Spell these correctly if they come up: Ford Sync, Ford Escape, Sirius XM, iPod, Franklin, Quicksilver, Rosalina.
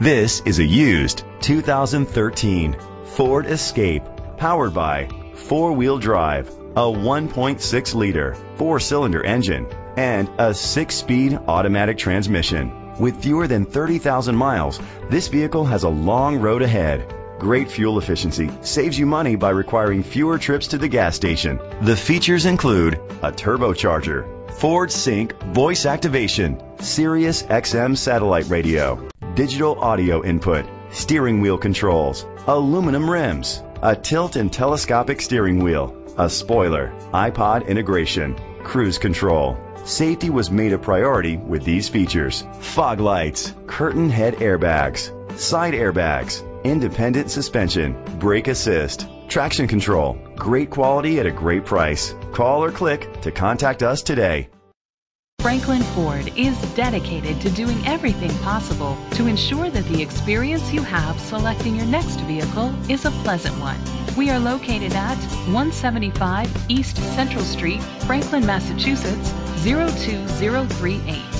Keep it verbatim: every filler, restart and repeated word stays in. This is a used two thousand thirteen Ford Escape, powered by four-wheel drive, a one point six liter four-cylinder engine, and a six-speed automatic transmission. With fewer than thirty thousand miles, this vehicle has a long road ahead. Great fuel efficiency saves you money by requiring fewer trips to the gas station. The features include a turbocharger, Ford Sync voice activation, Sirius X M satellite radio, digital audio input, steering wheel controls, aluminum rims, a tilt and telescopic steering wheel, a spoiler, iPod integration, cruise control. Safety was made a priority with these features: fog lights, curtain head airbags, side airbags, independent suspension, brake assist, traction control. Great quality at a great price. Call or click to contact us today. Franklin Ford is dedicated to doing everything possible to ensure that the experience you have selecting your next vehicle is a pleasant one. We are located at one seventy-five East Central Street, Franklin, Massachusetts zero two zero three eight.